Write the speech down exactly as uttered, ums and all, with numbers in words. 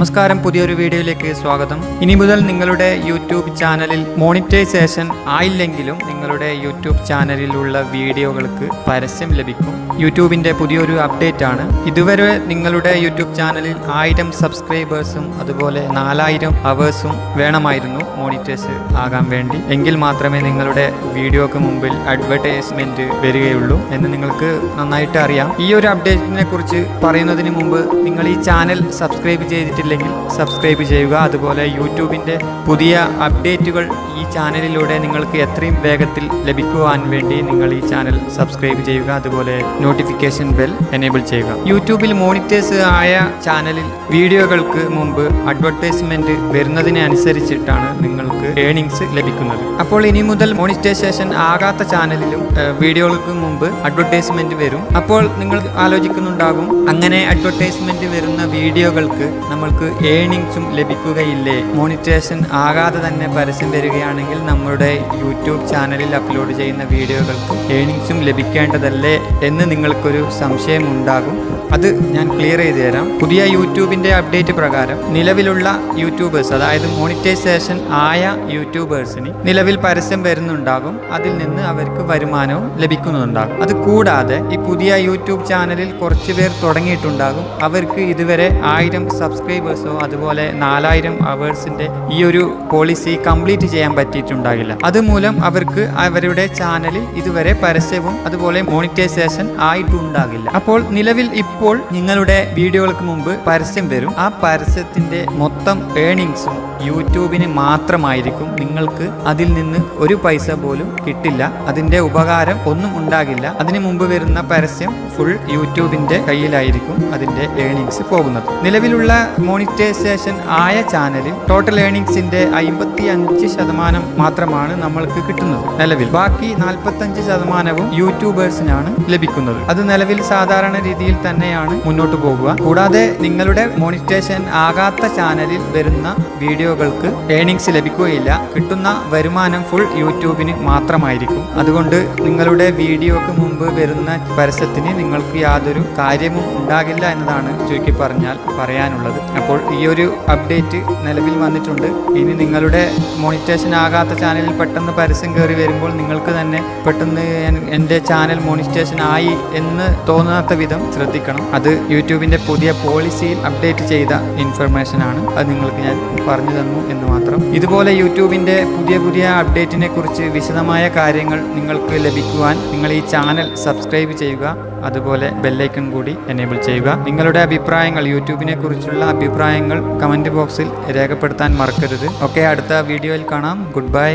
നമസ്കാരം, പുതിയൊരു വീഡിയോയിലേക്ക് സ്വാഗതം. ഇനി മുതൽ നിങ്ങളുടെ യൂട്യൂബ് ചാനലിൽ മോണിറ്റൈസേഷൻ ആയില്ലെങ്കിലും നിങ്ങളുടെ യൂട്യൂബ് ചാനലിലുള്ള വീഡിയോകൾക്ക് പരസ്യം ലഭിക്കും. യൂട്യൂബിൻ്റെ പുതിയൊരു അപ്ഡേറ്റ് ആണ്. ഇതുവരെ നിങ്ങളുടെ യൂട്യൂബ് ചാനലിൽ ആയിരം സബ്സ്ക്രൈബേഴ്സും അതുപോലെ നാലായിരം അവേഴ്സും വേണമായിരുന്നു മോണിറ്റൈസ് ആകാൻ വേണ്ടി. എങ്കിൽ മാത്രമേ നിങ്ങളുടെ വീഡിയോക്ക് മുമ്പിൽ അഡ്വർടൈസ്മെന്റ് വരികയുള്ളൂ എന്ന് നിങ്ങൾക്ക് നന്നായിട്ട് അറിയാം. ഈ ഒരു അപ്ഡേറ്റിനെ കുറിച്ച് പറയുന്നതിന് മുമ്പ് നിങ്ങൾ ഈ ചാനൽ സബ്സ്ക്രൈബ് ചെയ്തിട്ടില്ലെങ്കിൽ സബ്സ്ക്രൈബ് ചെയ്യുക. അതുപോലെ യൂട്യൂബിൻ്റെ പുതിയ അപ്ഡേറ്റുകൾ ഈ ചാനലിലൂടെ നിങ്ങൾക്ക് എത്രയും വേഗത്തിൽ ലഭിക്കുവാൻ വേണ്ടി നിങ്ങൾ ഈ ചാനൽ സബ്സ്ക്രൈബ് ചെയ്യുക. അതുപോലെ നോട്ടിഫിക്കേഷൻ ബെൽ എനേബിൾ ചെയ്യുക. യൂട്യൂബിൽ മോണിറ്റൈസ് ആയ ചാനലിൽ വീഡിയോകൾക്ക് മുമ്പ് അഡ്വർടൈസ്മെന്റ് വരുന്നതിനനുസരിച്ചിട്ടാണ് നിങ്ങൾക്ക് ഏണിങ്സ് ലഭിക്കുന്നത്. അപ്പോൾ ഇനി മുതൽ മോണിറ്റൈസേഷൻ ആകാത്ത ചാനലിലും വീഡിയോകൾക്ക് മുമ്പ് അഡ്വർടൈസ്മെന്റ് വരും. അപ്പോൾ നിങ്ങൾ ആലോചിക്കുന്നുണ്ടാകും, അങ്ങനെ അഡ്വർടൈസ്മെന്റ് വരുന്ന വീഡിയോകൾക്ക് നമ്മൾക്ക് ഏണിങ്സും ലഭിക്കുകയില്ലേ? മോണിറ്റൈസേഷൻ ആകാതെ തന്നെ പരസ്യം വരികയാണെങ്കിൽ നമ്മുടെ യൂട്യൂബ് ചാനലിൽ അപ്ലോഡ് ചെയ്യുന്ന വീഡിയോകൾക്ക് ഏണിങ്സും ലഭിക്കേണ്ടതല്ലേ എന്ന് നിങ്ങൾക്കൊരു സംശയം ഉണ്ടാകും. അത് ഞാൻ ക്ലിയർ ചെയ്തു തരാം. പുതിയ യൂട്യൂബിൻ്റെ അപ്ഡേറ്റ് പ്രകാരം നിലവിലുള്ള യൂട്യൂബേഴ്സ്, അതായത് മോണിറ്റൈസേഷൻ ആയ യൂട്യൂബേഴ്സിന് നിലവിൽ പരസ്യം വരുന്നുണ്ടാകും. അതിൽ നിന്ന് അവർക്ക് വരുമാനവും ലഭിക്കുന്നുണ്ടാകും. അത് കൂടാതെ ഈ പുതിയ യൂട്യൂബ് ചാനലിൽ കുറച്ച് പേർ തുടങ്ങിയിട്ടുണ്ടാകും. അവർക്ക് ഇതുവരെ ആയിരം സബ്സ്ക്രൈബേഴ്സോ അതുപോലെ നാലായിരം അവേഴ്സിൻ്റെ ഈ ഒരു പോളിസി കംപ്ലീറ്റ് ചെയ്യാൻ പറ്റിയിട്ടുണ്ടാകില്ല. അതുമൂലം അവർക്ക് അവരുടെ ചാനലിൽ ഇതുവരെ പരസ്യവും അതുപോലെ മോണിറ്റൈസേഷൻ ആയിട്ടുണ്ടാകില്ല. അപ്പോൾ നിലവിൽ ഇപ്പോൾ നിങ്ങളുടെ വീഡിയോകൾക്ക് മുമ്പ് പരസ്യം വരും. ആ പരസ്യത്തിൻ്റെ മൊത്തം ഏണിങ്സും യൂട്യൂബിന് മാത്രമായിരിക്കും. നിങ്ങൾക്ക് അതിൽ നിന്ന് ഒരു പൈസ പോലും കിട്ടില്ല. അതിൻ്റെ ഉപകാരം ഒന്നും ഉണ്ടാകില്ല. അതിന് മുമ്പ് വരുന്ന പരസ്യം ഫുൾ യൂട്യൂബിൻ്റെ കയ്യിലായിരിക്കും അതിൻ്റെ ഏണിങ്സ് പോകുന്നത്. നിലവിലുള്ള മോണിറ്റൈസേഷൻ ആയ ചാനലിൽ ടോട്ടൽ ഏണിങ്സിൻ്റെ അമ്പത്തി അഞ്ച് ശതമാനം മാത്രമാണ് നമ്മൾക്ക് കിട്ടുന്നത്. നിലവിൽ ബാക്കി നാൽപ്പത്തഞ്ച് ശതമാനവും യൂട്യൂബേഴ്സിനാണ് ലഭിക്കുന്നത്. അത് നിലവിൽ സാധാരണ രീതിയിൽ തന്നെയാണ് മുന്നോട്ട് പോകുക. കൂടാതെ നിങ്ങളുടെ മോണിറ്റൈസേഷൻ ആകാത്ത ചാനലിൽ വരുന്ന വീഡിയോ ൾക്ക് ഏണിങ്സ് ലഭിക്കുകയില്ല. കിട്ടുന്ന വരുമാനം ഫുൾ യൂട്യൂബിന് മാത്രമായിരിക്കും. അതുകൊണ്ട് നിങ്ങളുടെ വീഡിയോക്ക് മുമ്പ് വരുന്ന പരസ്യത്തിന് നിങ്ങൾക്ക് യാതൊരു കാര്യവും ഉണ്ടാകില്ല എന്നതാണ് ചുരുക്കി പറഞ്ഞാൽ പറയാനുള്ളത്. അപ്പോൾ ഈ ഒരു അപ്ഡേറ്റ് നിലവിൽ വന്നിട്ടുണ്ട്. ഇനി നിങ്ങളുടെ മോണിറ്റൈസേഷൻ ആകാത്ത ചാനലിൽ പെട്ടെന്ന് പരസ്യം കയറി വരുമ്പോൾ നിങ്ങൾക്ക് തന്നെ പെട്ടെന്ന് എൻ്റെ ചാനൽ മോണിറ്റൈസേഷൻ ആയി എന്ന് തോന്നാത്ത വിധം ശ്രദ്ധിക്കണം. അത് യൂട്യൂബിൻ്റെ പുതിയ പോളിസിയിൽ അപ്ഡേറ്റ് ചെയ്ത ഇൻഫർമേഷനാണ്. അത് നിങ്ങൾക്ക് ഞാൻ പറഞ്ഞു തന്നു എന്ന് മാത്രം. ഇതുപോലെ യൂട്യൂബിൻ്റെ പുതിയ പുതിയ അപ്ഡേറ്റിനെ കുറിച്ച് വിശദമായ കാര്യങ്ങൾ നിങ്ങൾക്ക് ലഭിക്കുവാൻ നിങ്ങൾ ഈ ചാനൽ സബ്സ്ക്രൈബ് ചെയ്യുക. അതുപോലെ ബെല്ലൈക്കൺ കൂടി എനേബിൾ ചെയ്യുക. നിങ്ങളുടെ അഭിപ്രായങ്ങൾ, യൂട്യൂബിനെ കുറിച്ചുള്ള അഭിപ്രായങ്ങൾ കമൻറ്റ് ബോക്സിൽ രേഖപ്പെടുത്താൻ മറക്കരുത്. ഓക്കെ, അടുത്ത വീഡിയോയിൽ കാണാം. Good by.